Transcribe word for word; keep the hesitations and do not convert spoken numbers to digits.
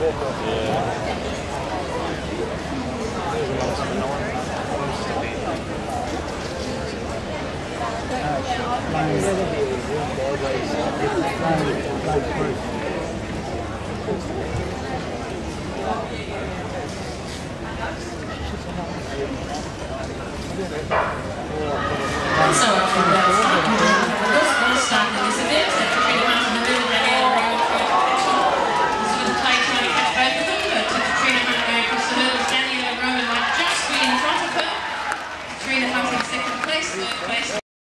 Yeah.